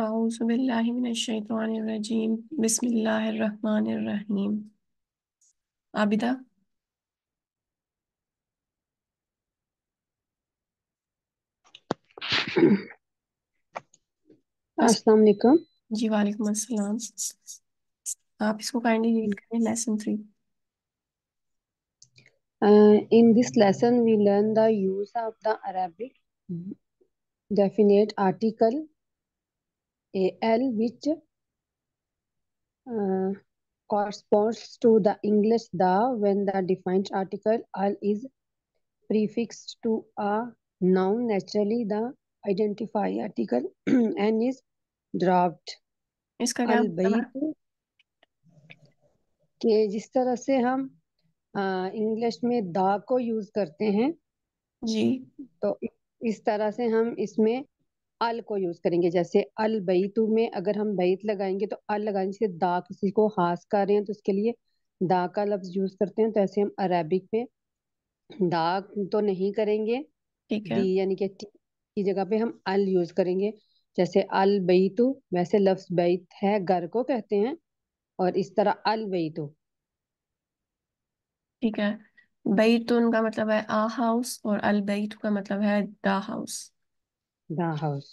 A'udhu billahi minash shaitaanir rajeem. bismillahir rahmanir raheem. Abida, अस्सलाम वालेकुम जी। वालेकुम अस्सलाम। आप इसको काइंडली रीड करें, lesson 3. In this lesson, we learn the use of the Arabic definite article al, which corresponds to the English the when the defined article al is prefixed to a noun. Naturally, the identify article an is dropped. इसका क्या मतलब है? जिस तरह से हम English में दा को यूज करते हैं जी, तो इस तरह से हम इसमें अल को यूज करेंगे। जैसे अल बईतु में अगर हम बैत लगाएंगे तो अल लगाने से दा किसी को खास कर रहे हैं तो उसके लिए दा का लफ्ज यूज करते हैं। तो ऐसे हम अरेबिक में दा तो नहीं करेंगे, ठीक है, यानी कि टी की जगह पे हम अल यूज करेंगे। जैसे अल बईतु, वैसे लफ्ज बैत है, घर को कहते हैं, और इस तरह अल बईतु, ठीक है। बैतून का मतलब है आ हाउस और अल बैतू का मतलब है दा हाउस। दा हाउस।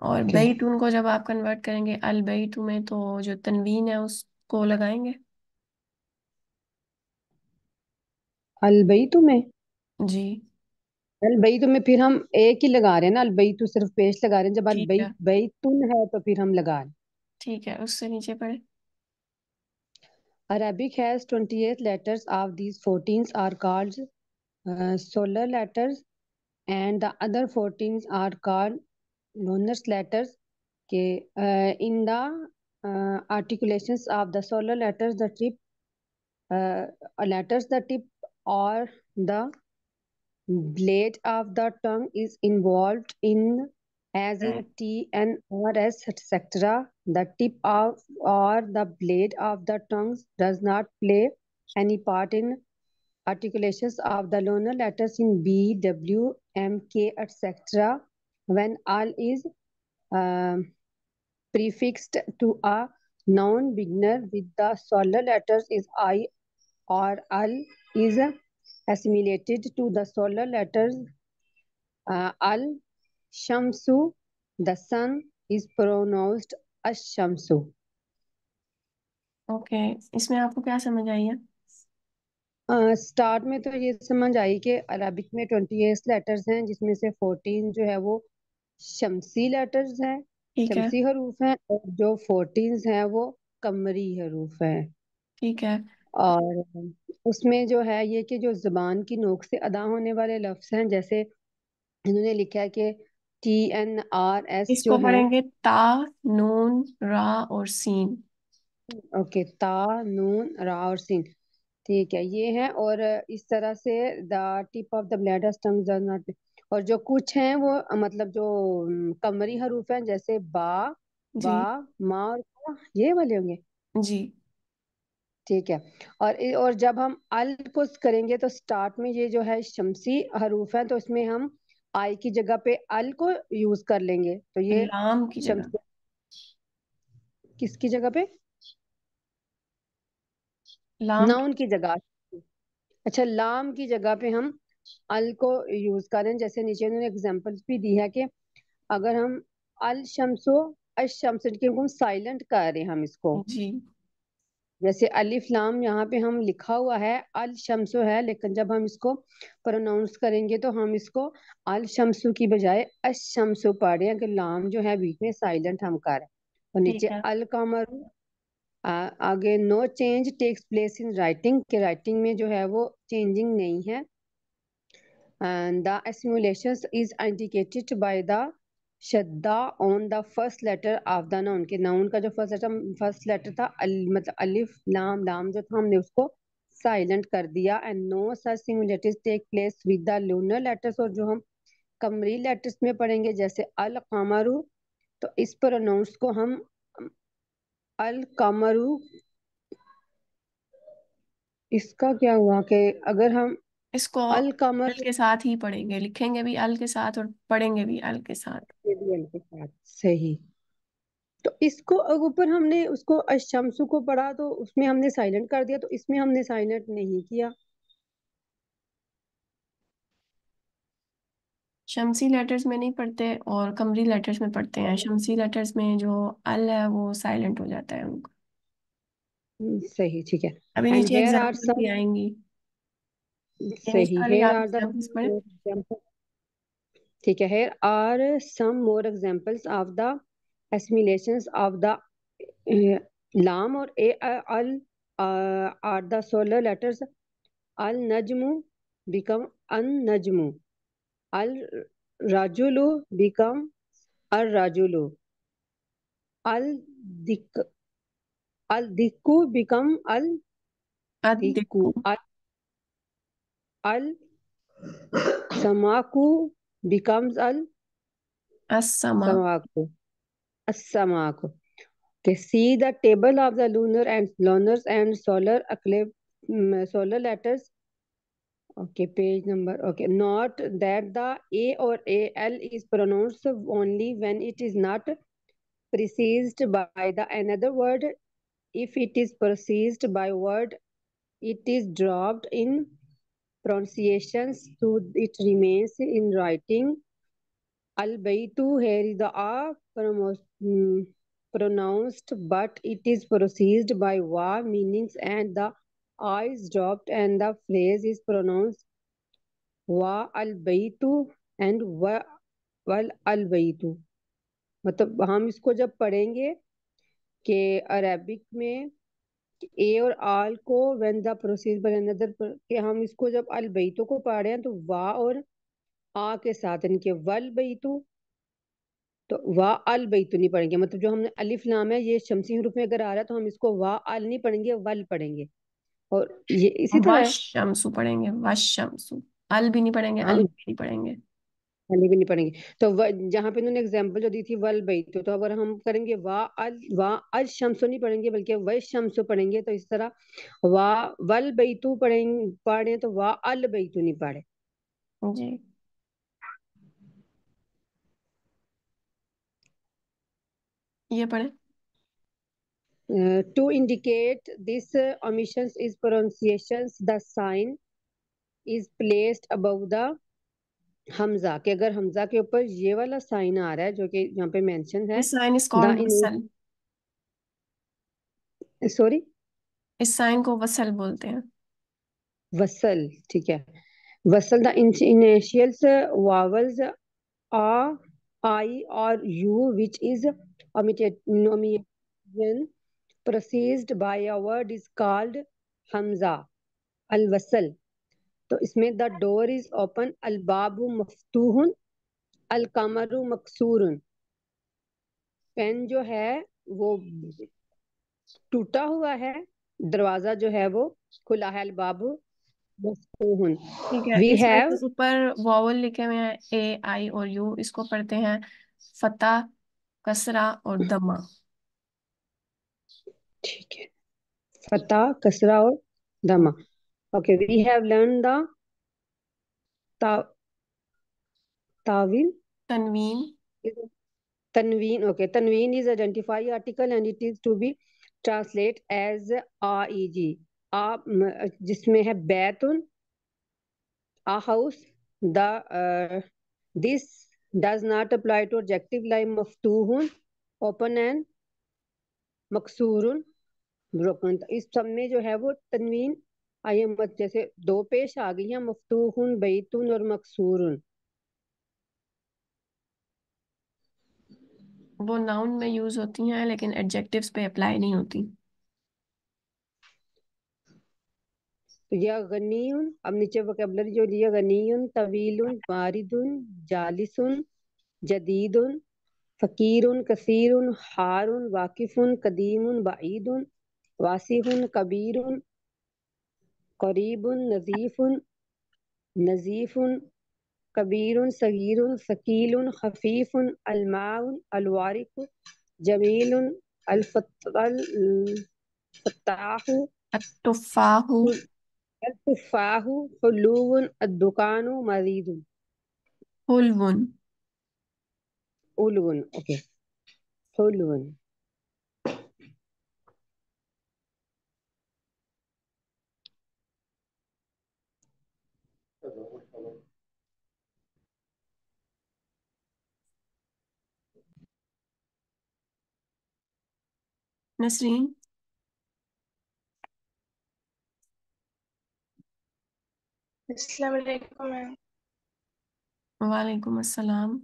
और बैतून को जब आप कन्वर्ट करेंगे अल बैतू में, तो जो तनवीन है उसको लगाएंगे अल बैतू में जी। अल बैतू में फिर हम एक ही लगा रहे हैं ना, अल बैतू सिर्फ पेश लगा रहे हैं। जब अल बैतून है तो फिर हम लगा रहे हैं, ठीक है। उससे नीचे पढ़े। Arabic has 28 letters. Of these, 14 are called solar letters, and the other 14 are called lunar letters. In the articulations of the solar letters, the tip or the blade of the tongue is involved in, as in T and RS, etc. The tip of or the blade of the tongues does not play any part in articulations of the longer letters in B, W, M, K, etc. When al is prefixed to a noun, beginner with the solar letters is I, or al is assimilated to the solar letters al. Shamsu, the sun, is pronounced as shamsu. Okay, इसमें आपको क्या समझ आई है? Start में तो ये समझ आई कि अरबिक में 28 लेटर्स हैं, जिसमें से 14 जो है वो शमसी लेटर्स हैं, शमसी हरूफ हैं, और जो 14 हैं वो कमरी हरूफ हैं, ठीक है। और उसमें जो है ये कि जो जुबान की नोक से अदा होने वाले लफ्ज हैं, जैसे इन्होंने लिखा है कि TNRS इसको पढ़ेंगे ता, नून, रा और सीन। ओके, ता, नून, रा और सीन, ठीक है, ये है। और इस तरह से the tip of the blade of tongue does not, और जो कुछ हैं वो मतलब जो कमरी हरूफ हैं, जैसे बा, मा और का, ये वाले होंगे जी, ठीक है। और जब हम अल को करेंगे तो स्टार्ट में ये जो है शमसी हरूफ है, तो इसमें हम आई की जगह पे अल को यूज कर लेंगे। तो ये लाम की जगह, किसकी जगह पे? लाम, नाउन की जगह। अच्छा, लाम की जगह पे हम अल को यूज करें। जैसे नीचे उन्होंने एग्जांपल्स भी दी है कि अगर हम अल शम्सो अश शम्स के हम साइलेंट कर रहे हैं हम इसको जी। जैसे अलिफ लाम, यहाँ पे हम लिखा हुआ है अल शम्सु है, लेकिन जब हम इसको प्रोनाउंस करेंगे तो हम इसको अल शम्सु की बजाय अश शम्सु पढ़ रहे हैं, कि लाम जो है बीच में साइलेंट हम कर रहे हैं। और नीचे अल कमारू, आगे no change takes place in writing, के राइटिंग में जो है वो चेंजिंग नहीं है। The assimilation is indicated by the शद्दा on the first letter of the noun, के नाउन का जो फर्स्ट लेटर था मतलब अलिफ लाम लाम जो था, हमने उसको साइलेंट कर दिया। And no such similarities take place with the lunar letters, और जो हम कमरी लेटर्स में पढ़ेंगे जैसे अल कमारू, तो इस प्रोनाउंस को हम अल कमारू, इसका क्या हुआ कि अगर हम इसको अल कमर के साथ ही पढ़ेंगे, लिखेंगे भी अल के साथ और पढ़ेंगे भी अल के साथ, सही। तो इसको ऊपर हमने उसको अशम्सु को पढ़ा तो उसमें हमने साइलेंट कर दिया, तो इसमें हमने साइलेंट नहीं किया। शमसी लेटर्स में नहीं पढ़ते और कमरी लेटर्स में पढ़ते हैं। शमसी लेटर्स में जो अल है वो साइलेंट हो जाता है उनका। सही, ठीक है। अभी नीचे एग्जाम्पल्स भी आएंगी। सही, ठीक है। here are some more examples of the assimilations of the lam or al are the solar letters al najmu become an najmu, al rajulu become ar rajulu, al dikku become al dikku, al samaku becomes al as-samaku. Okay, see the table of the lunar and lunars and solar solar letters. Okay, page number. Okay, note that the a or al is pronounced only when it is not preceded by the another word. If it is preceded by word, it is dropped in pronunciations, so it remains in writing. Al baitu, here is the a pronounced, but it is preceded by wa meanings, and the a is dropped and the phrase is pronounced wa al baitu and wa wal al baitu. मतलब हम इसको जब पढ़ेंगे कि Arabic में ए और आल को when the proceed by another के, हम इसको जब अल बैतू को पढ़ रहे हैं तो वा और आ के साथ इनके वल बैतू, तो वा अल बैतू नहीं पढ़ेंगे। मतलब जो हमने अलिफ लाम है ये शमसी रूप में अगर आ रहा है तो हम इसको वा अल नहीं पढ़ेंगे, वल पढ़ेंगे। और ये इसी तरह शमसु पढ़ेंगे, वशमसु। अल भी नहीं पढ़ेंगे, अलिफ भी नहीं पढ़ेंगे, अली भी नहीं पढ़ेंगे। तो जहाँ पे उन्होंने एग्जाम्पल जो दी थी वल बैतू, तो अगर हम करेंगे वा अल शमसु नहीं पढ़ेंगे बल्कि वह शमसु पढ़ेंगे। तो इस तरह वा वल बैतू पढ़े तो वा अल बैतू नहीं पढ़े जी। ये पढ़े to indicate this omissions is pronunciations the sign is placed above the Hamza के। अगर हमजा के ऊपर ये वाला साइन आ रहा है जो कि यहाँ पे मेंशन है, सॉरी इस साइन को वसल बोलते हैं, वसल, ठीक है। वसल द इनिशियल्स वावल्स आ आई और you which is preceded by a word is called Hamza अल वसल। तो इसमें द डोर इज ओपन, अल बाबू मफ्तूहन, अल कमारू मक़सूरुन। पेन जो है वो टूटा हुआ है, दरवाजा जो है वो खुला है, अल बाबू मफ्तूहन। वी हैव ऊपर वॉवल लिखे हुए हैं ए आई और यू, इसको पढ़ते हैं फता, कसरा और दमा। ठीक है, फता, कसरा और दमा। Okay, we have learned the ta'wil. Tanween. Okay, tanween is identify article and it is to be translate as aeg. जिसमें है बैतुन, a house. The this does not apply to adjective like maftoohun, open and maqsourun, broken. इस सब में जो है वो तनवीन आई मत जैसे दो पेश आ गई है, मफ्तूहुन, बैतून और मक़सूरुन। वो नाउन में यूज होती हैं लेकिन एडजेक्टिव्स पे अप्लाई नहीं होती। या गनीयुन, अब नीचे वोकैबुलरी जो लिया, गनीयुन, तवीलुन, वारिदुन, जालिसुन, जदीदुन, फकीरुन, कसीरुन, हारुन, वाकिफुन, कदीमुन, बाइदुन, वासिखुन, कबीरुन, करीबुन, नजीफुन, नजीफुन, कबीरुन, सगीरुन, सकीलुन, खफीफुन, अलमाउन, अलवारिकुन, जमीलुन, अलफत्ताहु, अत्तुफाहु, हुलुवन, अद्दुकानु, मरीदुन, हुलवन, ओके, हुलवन। नसरीन अस्सलाम वालेकुम मैम। वालेकुम अस्सलाम।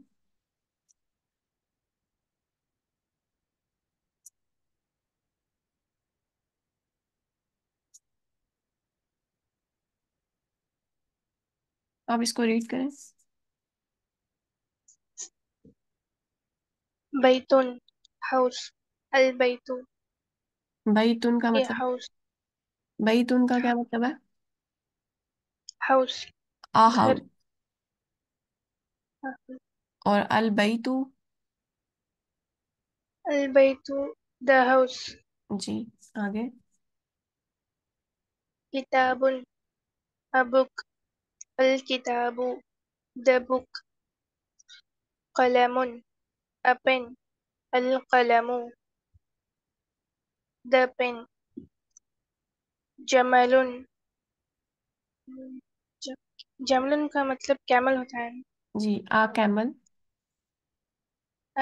आप इसको रीड करें। बैतुन हाउस, अल बैतु बैतुन का मतलब हाउस। बैतुन का क्या मतलब है? House house. और अल बैतु? अल बैतु द हाउस। जी आगे। किताबुन अ बुक, अल किताबु द बुक। कलमुन अ पेन, अल कलमु द पेन। जमलुन, जमलन का मतलब कैमल होता है। जी आ कैमल।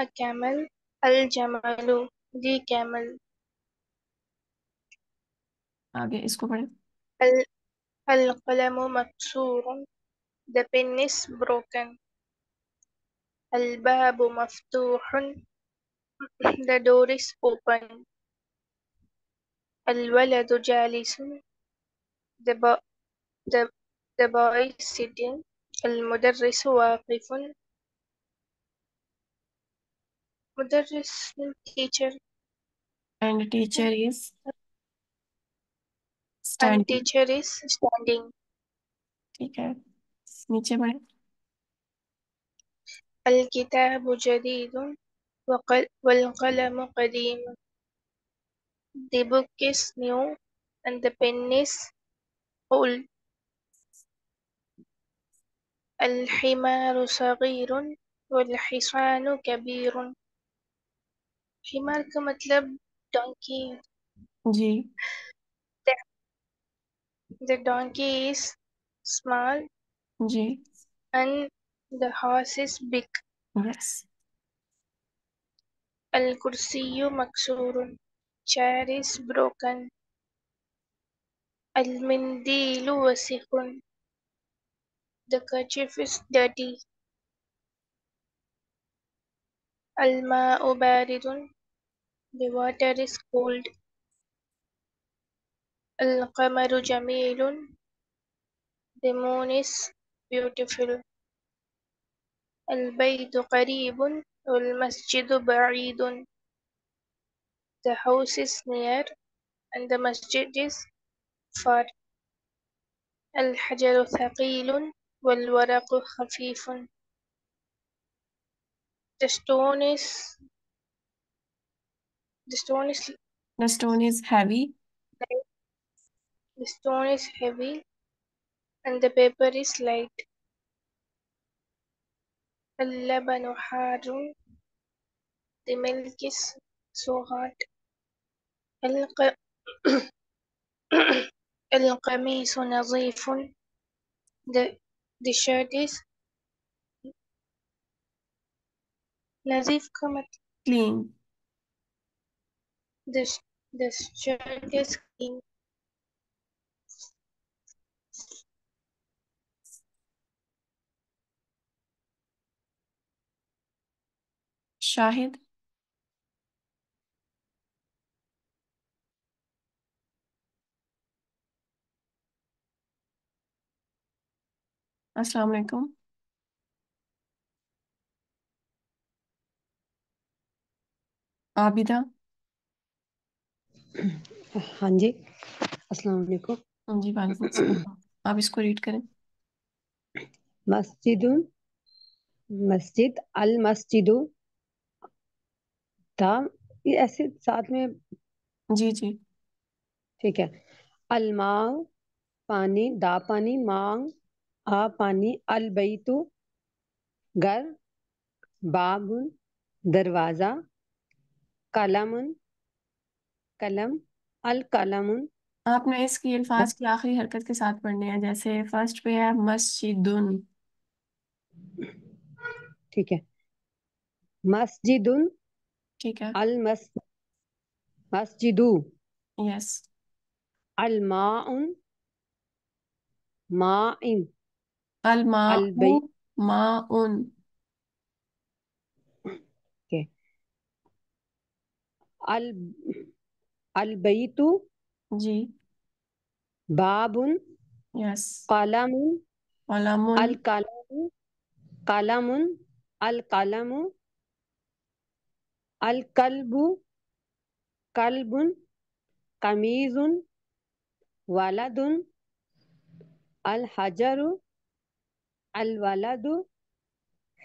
अ कैमल, अल जमलु दी कैमल। आगे इसको पढ़ें। अल कलमु मक़सूरुन, द पेन इज ब्रोकन। अल बाबु मफ्तूहुन, द डोर इज ओपन। अल वलदु जालिसुन, The boy is sitting. المدرس واقف. مدرس teacher. And teacher is standing. And teacher is standing. ठीक है, नीचे बढ़ें। الكتاب جديد والقلم قديم. The book is new and the pen is old. الحمار صغير والحصان كبير. हिमार का मतलब donkey. Ji. The donkey is small. जी. And the horse is big. Yes. الكرسي مكسور. Chair is broken. المنديل وسخ. The kerchief is dirty. Al-ma'u baridun. The water is cold. Al qamaru jamilun. The moon is beautiful. Al-baytu qareebun. Wal-masjidu ba'idun. The house is near and the masjid is far. Al-hajaru thaqilun. والورق خفيف. The stone is heavy. The stone is heavy and the paper is light. اللبن حار. The milk is so hot. القميص نظيف. The shirt is nazif ka matlab clean. The shirt is clean. Shahid. अस्सलाम वालेकुम। आबिदा। हाँ जी अस्सलाम वालेकुम। जी वालेकुम अस्सलाम। आप इसको read करें। मस्जिदुन मस्जिद, अल मस्जिदु ता, ऐसे साथ में। जी जी ठीक है। अलमा पानी, दा पानी, मांग आ पानी, अल बैतु घर, बाबुन दरवाजा, कलमुन कलम, अल कलमुन। आपने इसकी अल्फाज की आखिरी हरकत के साथ पढ़ने हैं, जैसे फर्स्ट पे है मस्जिदुन, ठीक है, मस्जिदुन, ठीक है, अल मस्जिदु, यस, अल माउन माइन, अल माउ माउन, ओके, अल बैतु, जी, बाबुन, यस, कलमुन, कलमुन, अल कलमु, कलमुन, अल कलमु, अल कल्बु, कल्बुन, कमीजुन, वलदुन, अल हजरु, अल वलदु,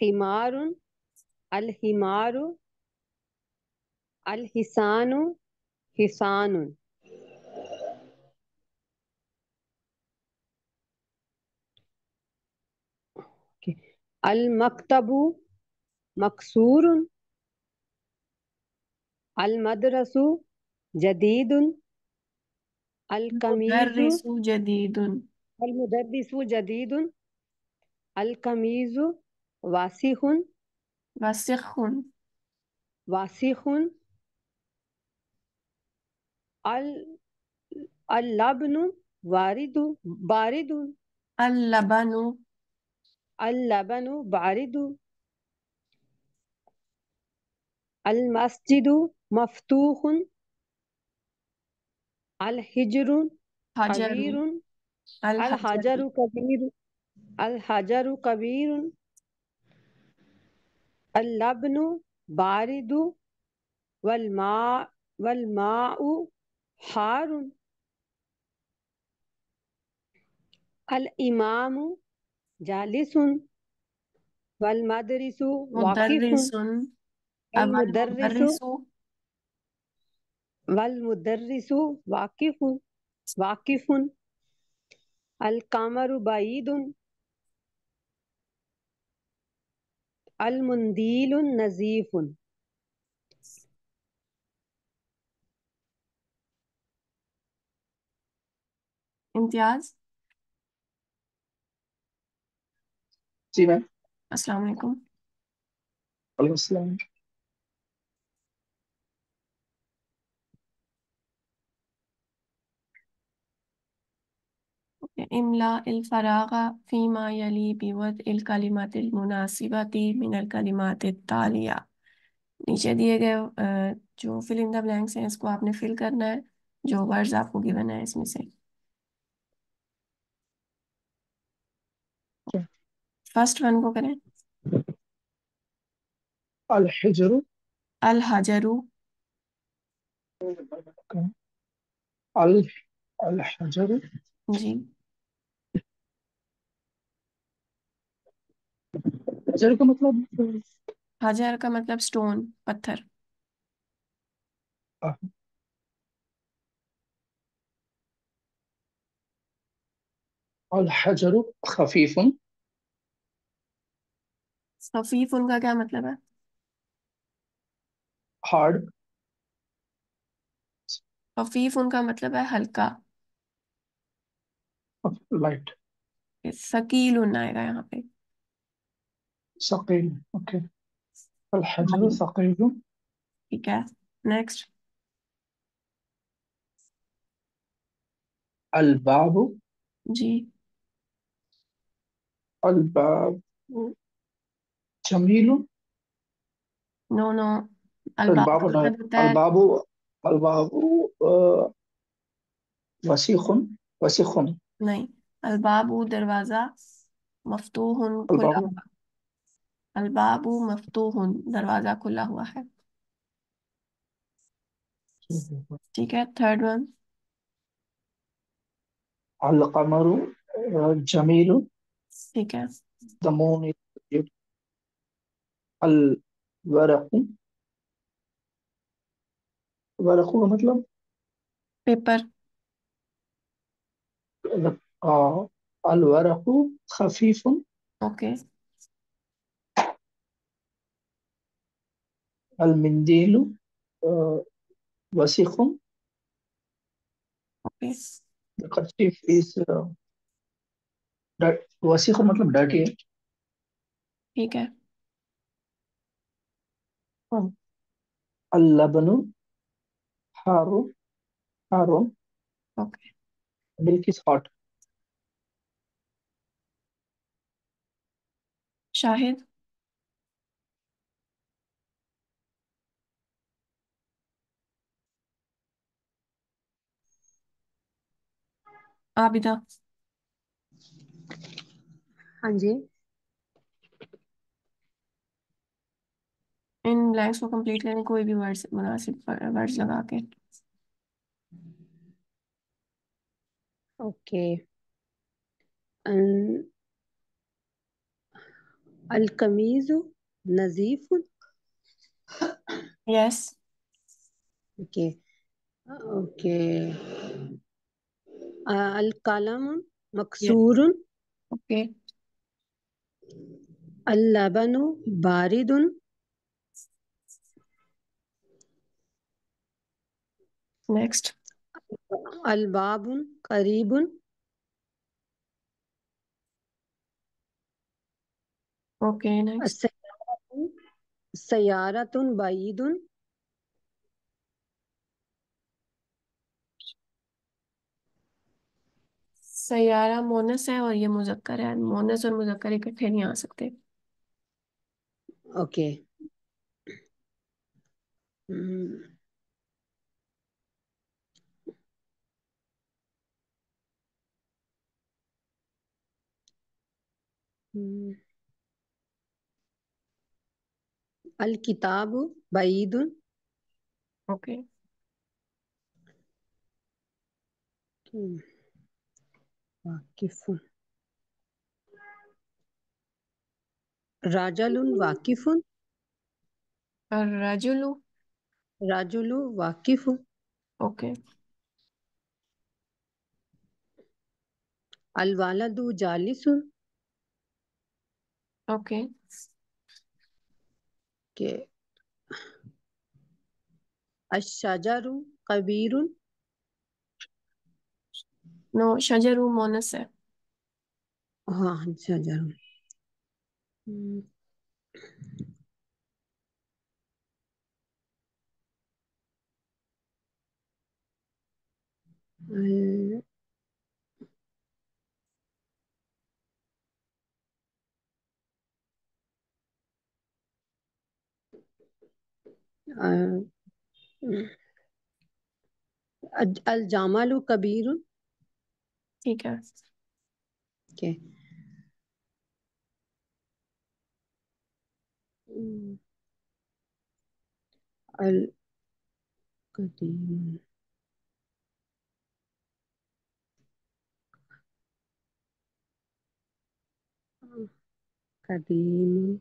हिमारुन, अल हिमारु, अल हिसानु, हिसानुन। अल मक्तबु मकसूरुन, अल मदरसु जदीदुन, अल कमीजु जदीदुन, अल मुदर्रिसु जदीदुन, अल कमीजु वासिखुन, वासिखुन, वासिखुन, अल अल लबनु वारिदु बारिदुन, अल लबनु, अल लबनु बारिदु, अल मस्जिदु मफ्तूहुन, अल हिजरु हजरुन, अल हजरु कबीरुन, अल हजरु कबीरुन, अल लबनु बारिदु, वल माउ हारुन, अल इमामु जालिसुन, वल मदरिसु वाकिफुन, वल मुदर्रिसु वाकिफुन, वाकिफुन, अल कमारु बाइदुन, अल मुंदीलुन नजीफुन। इम्तियाज जी मैम। अस्सलाम वालेकुम। वालेकुम सलाम। इमला अल फरागा फीमा यली बिवद अल कलिमात अल मुनासिबती मिन अल कलिमात अल तालिया। नीचे दिए गए जो फिल इन द ब्लैंक्स हैं इसको आपने फिल करना है, जो वर्ड्स आपको गिवन है इसमें से। फर्स्ट वन को करें, अल हजरु, अल हजरु, अल अल हजरु, जी, हजर का मतलब, हजर का मतलब स्टोन, पत्थर, अल हजरु खफीफुन, खफीफ उनका क्या मतलब है? हार्ड। खफीफ उनका मतलब है हल्का, लाइट। सकील उन आएगा यहाँ पे, सकील, ओके, अल-हजर सकील, ठीक है। नेक्स्ट, अल-बाबू, जी, अल-बाबू जमीलुन, नो नो, अलबाबू, अलबाबू, अलबाबू वसीखुन, वसीखुन नहीं, अलबाबू दरवाजा, मफ्तूहुन खुला हुआ, अलबाबू मफ्तूहुन दरवाजा खुला हुआ है, ठीक है। थर्ड वन, अल कमरु जमीलुन, ठीक है, द मून, अल वरकु, वरकु का मतलब पेपर, अल वरकु खफीफुन, ओके, अल मिंदीलु वसीखुन, ओके, द कर्चीफ इज वसीखुन मतलब डर्टी है, ठीक है। अल्लबनु हारू हारू ओके बिल्किस हॉट शाहिद आबिदा। हाँ जी इन ब्लैंक्स को कंप्लीट करें कोई भी वर्ड्स मुनासिब वर्ड्स लगा के। ओके अल कमीजु नजीफुन yes okay okay al qalamun maqsourun okay al labanu baridun next al babun qaribun okay next sayaratun baidun सयारा मोनस है और ये मुजक्कर है। मोनस और मुजक्कर इकट्ठे नहीं आ सकते। ओके अल किताबु बाइदुन ओके वाकिफुन राजलुन वाकिफुन और राजुलु राजुलु वाकिफुन ओके अल वालदु जालिसुन ओके के अश्शजरु कबीरुन नो शजरू मोनस है। हाँ शजरू अल जामालु कबीरुन ठीक है ओके अल कदीम कदीम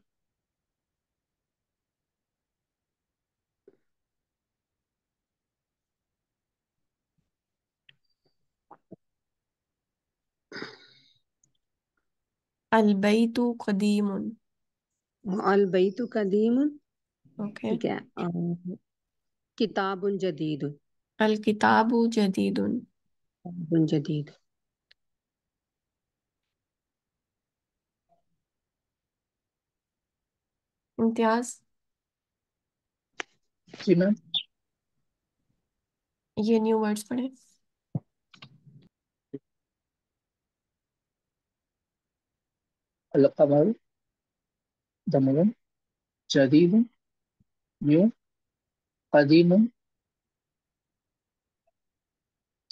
अल बइतु कदीमुन ओके ठीक है किताबुन जदीदुन जदीद इम्तियाज जी मैम ये न्यू वर्ड्स पढ़े। al qamaru jamilun jadidun new qadimun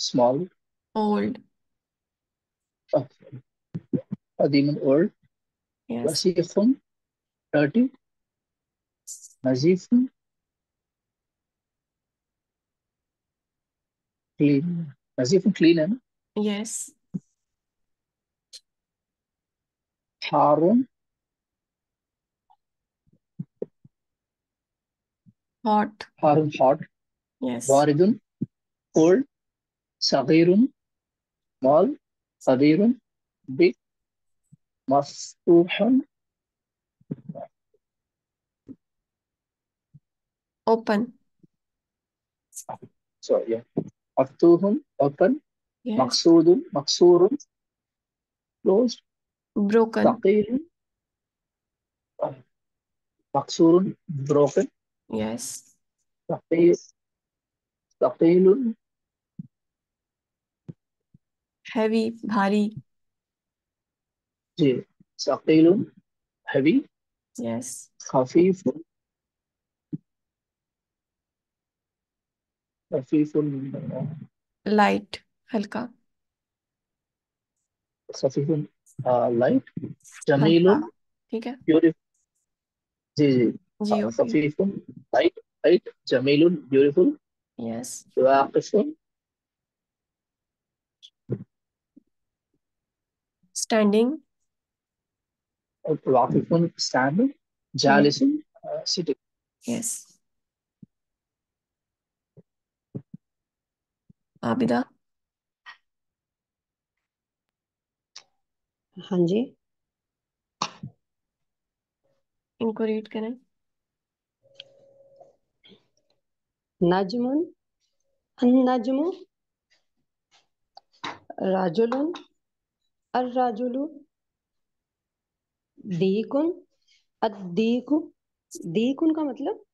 small old qadimun old yes wasikhun dirty nazifun clean nazifun clean hai na yes Harun hot Harun hot yes Baridun cold Sagirun small Kabirun big maftooh open so yeah maftooh open yes. maqsourun closed broken maqsourun broken Yes. Thaqilun, heavy, भारी. जी, thaqilun, heavy. Yes. Khafifun, light, हल्का. Khafifun, light. Jamilun, ठीक है. Beautiful. जी जी. Khafifun, light, light. Jamilun, beautiful. Yes. Waqifun, standing. Waqifun, standing. Jalisun, sitting. Yes. Abida. हाँ जी, इनको read करें. नजमुन, अन्नजमु, राजुलुन, अर्राजुलु, दीकुन, अद्दीकु. दीकुन का मतलब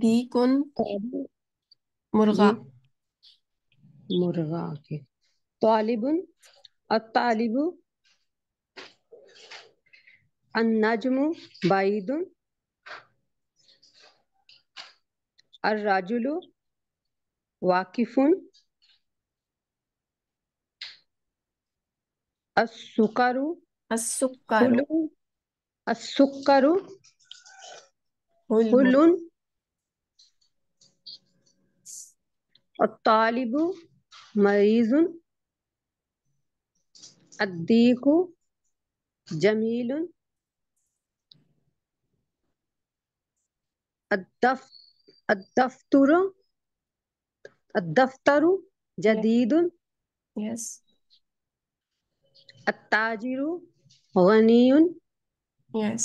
दीकुन, मुर्गा. मुर्गा के तालिबुन, अतालिबु, अन्नजमु, बाइदुन, अर्राजुलु, वाकिफुन, अस्सुकरु, अस्सुकरु, हुलुन, अतालिबु, मरीजुन, अद्दीकु, जमीलुन, अद्दफ्तरु, जदीदुन. Yes. अत्ताजिरु, गनीयुन. Yes.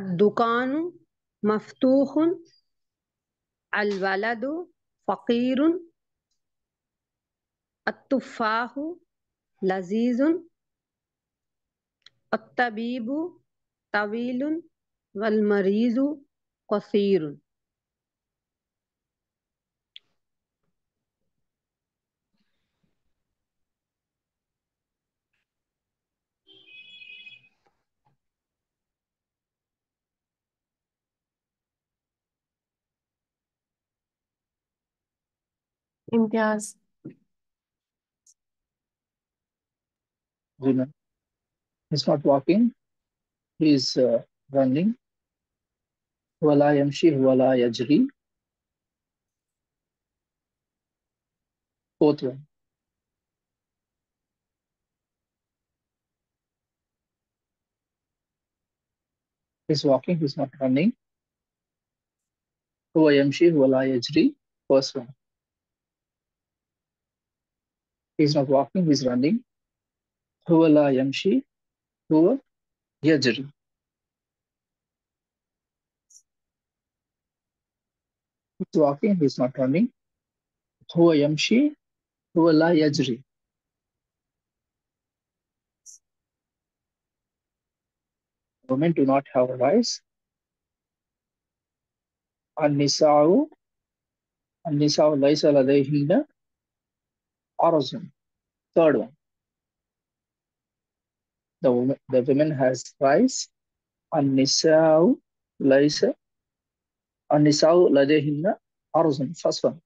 अद्दुकानु, मफ्तूहुन, अलवलदु, फकीरुन, अत्तुफाहु, लजीजुन, अत्तबीबु, तवीलुन, वलमरीजु, कसीरुन. Imtiaz. Woman. He's not walking. He is running. Wala yamshi, wala yajri. Fourth one. He's walking. He's not running. Wala yamshi, wala yajri. First one. He's not walking. He's running. Huwa la yamshi, huwa yajri. He's walking, he's not running. Huwa yamshi, huwa la yajri. Women do not have rights. An-nisa'u laysa ladayhinna arzun. Third one. The women has rights. An-nisa'u ladayhinna arzun. First one.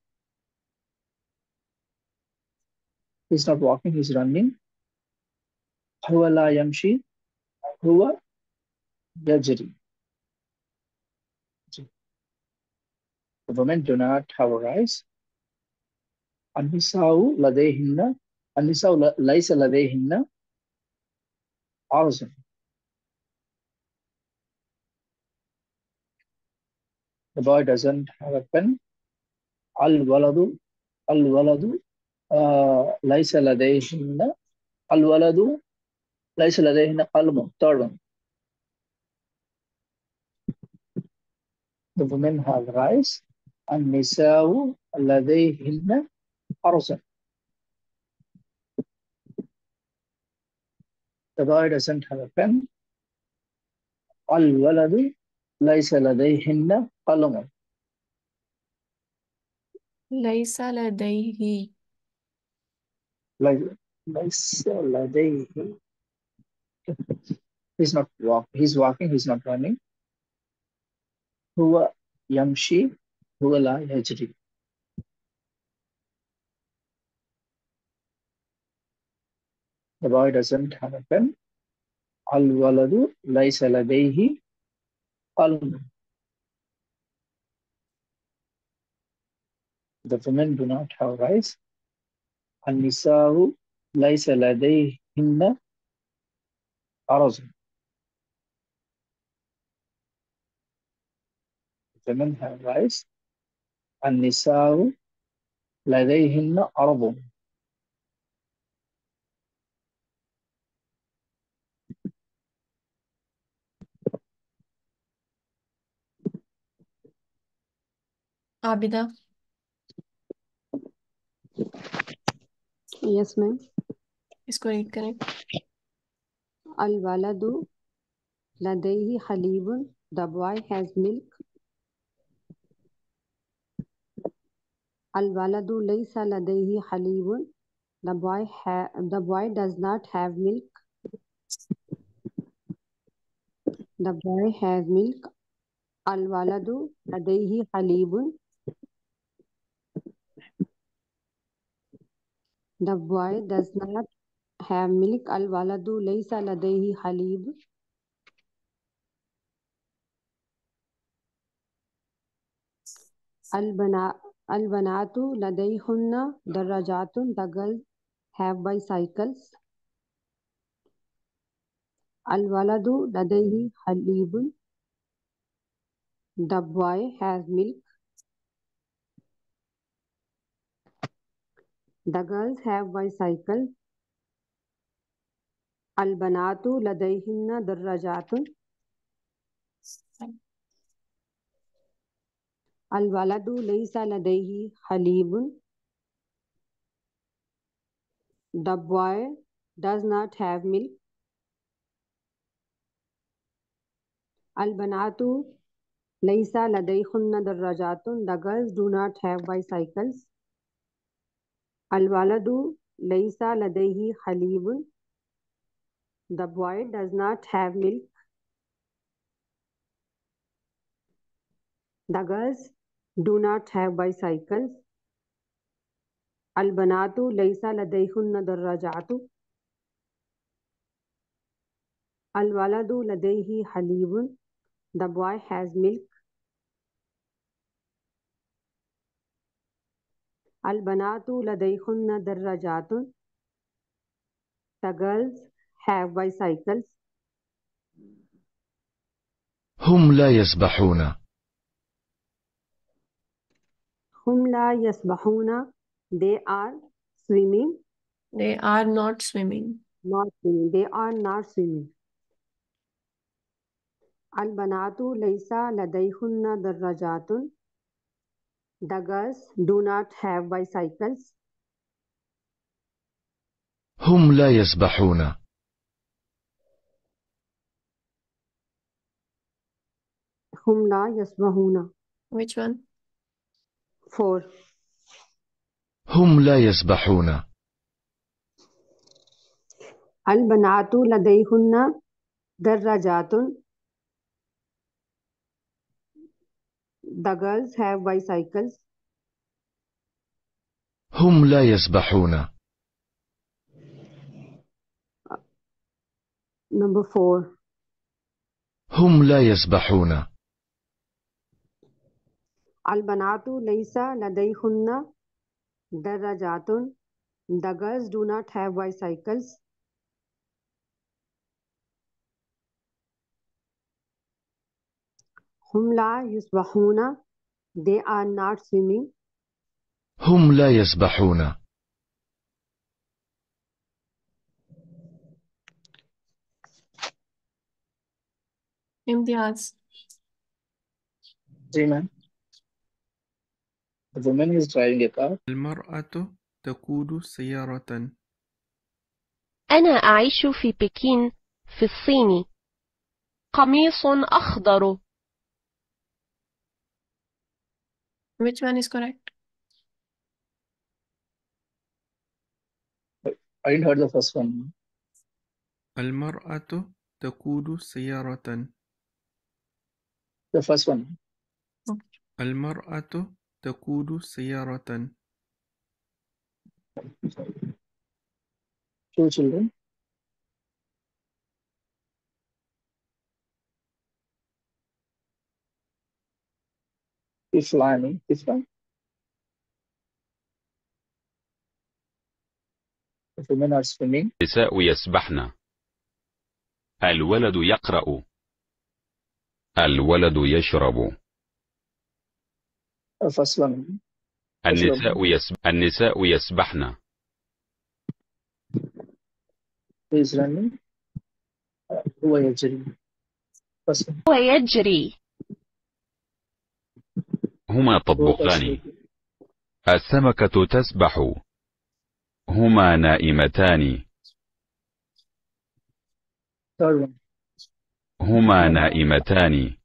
He's not walking, he's running. Huwa la yamshi, huwa yajri. The women do not have rights. An-nisa'u laysa ladayhinna arzun. The boy doesn't have a pen. Al-waladu laysa ladayhinna qalmun. Third one. The women have rights. An-nisa'u ladayhinna أرسل. The boy doesn't have a pen. الولد ليس لديهن قلم. ليس لديه. ليس لديه. He's not walking. He's walking. He's not running. هو يمشي. هو لا يجري. The boy doesn't have a pen. الولد ليس لديه قلم. The women do not have rights. النساء ليس لديهن أرز. Women have rights. النساء لديهن أرض. Abida. Yes, ma'am. इसको read करें. Al-waladu ladayhi halibun. The boy has milk. Al-waladu laysa ladayhi halibun. The boy does not have milk. The boy has milk. Al-waladu ladayhi halibun. The boy does not have milk. Al-waladu laysa ladayhi halib. Al-banatu ladayhunna darajatun. The girls have bicycles. Al-waladu ladayhi halibun. The boy has milk. The girls have bicycle. Al-banatu ladayhinna darajatun. Al-waladu laysa ladayhi halibun. The boy does not have milk. Al-banatu laysa ladayhunna darajatun. The girls do not have bicycles. Al-waladu laysa ladayhi halibun. The boy does not have milk. The girls do not have bicycles. Al-banatu laysa ladayhunna darajatu. Al-waladu ladayhi halibun. The boy has milk. Al-banatu ladayhunna darajatun. The girls have bicycles. Hum la yasbahuna. They are swimming. They are not swimming. They are not swimming. Al-banatu laysa ladayhunna darajatun. The girls do not have bicycles. Hum la yasbahuna. Hum la yasbahuna. Which one? 4. Hum la yasbahuna. Al-banatu ladayhunna darrajatun. The girls have bicycles. Hum la yasbahuna. Number 4. Hum la yasbahuna. Al-banatu laysa ladayhunna darajatun. The girls do not have bicycles. Hum la yasbahuna. They are not swimming. Hum la yasbahuna. Imtiaz. The woman is driving a car. Al-mar'atu تقود سيارة. أنا أعيش في بكين في الصين. قميص أخضر. Which one is correct? I didn't heard the first one. المرأة تقود سيارة. The first one. المرأة تقود سيارة. Two children. Islami. Islam. The women are swimming. النساء يسبحن. الولد يقرأ. الولد يشرب. النساء يسبحن. هو يجري. هو يجري. هما طبختان. السمكة تسبح. هما نائمتان. هما نائمتان.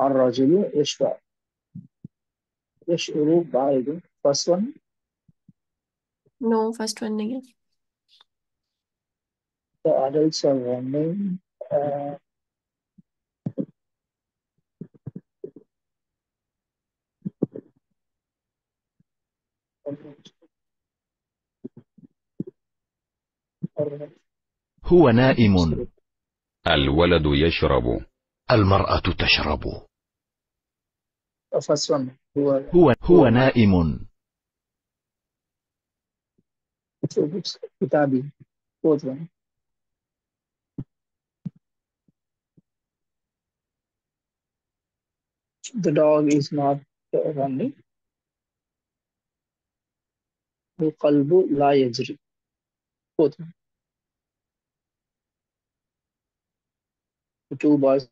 الرجل يشعر. يشعر بايدو. First one. No, first one again. The adults are running. هو نائم. الولد يشرب. المرأة تشرب. هو نائم. كتابي. The dog is not running. القلب لا يجري. The two boys